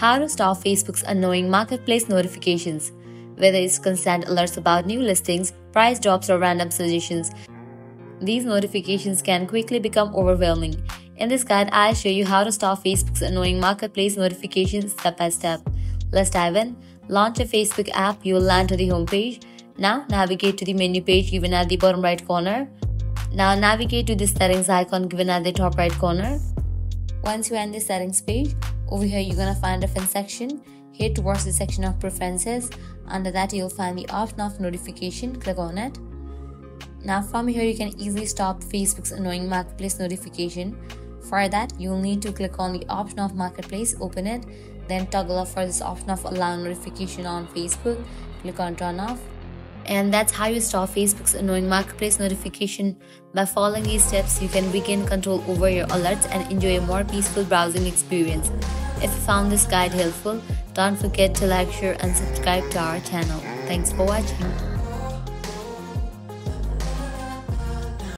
how to stop Facebook's annoying marketplace notifications, whether it's constant alerts about new listings, price drops or random suggestions. These notifications can quickly become overwhelming. In this guide, I'll show you how to stop Facebook's annoying marketplace notifications step by step. Let's dive in. Launch a Facebook app, you'll land to the home page. Now navigate to the menu page given at the bottom right corner. Now navigate to the settings icon given at the top right corner. Once you end the settings page, over here you're gonna find a different section. Head towards the section of preferences. Under that you'll find the option of notification, click on it. Now from here you can easily stop Facebook's annoying marketplace notification. For that, you'll need to click on the option of Marketplace, open it, then toggle off for this option of Allow Notification on Facebook, click on Turn Off. And that's how you stop Facebook's annoying marketplace notification. By following these steps, you can regain control over your alerts and enjoy a more peaceful browsing experience. If you found this guide helpful, don't forget to like, share and subscribe to our channel. Thanks for watching.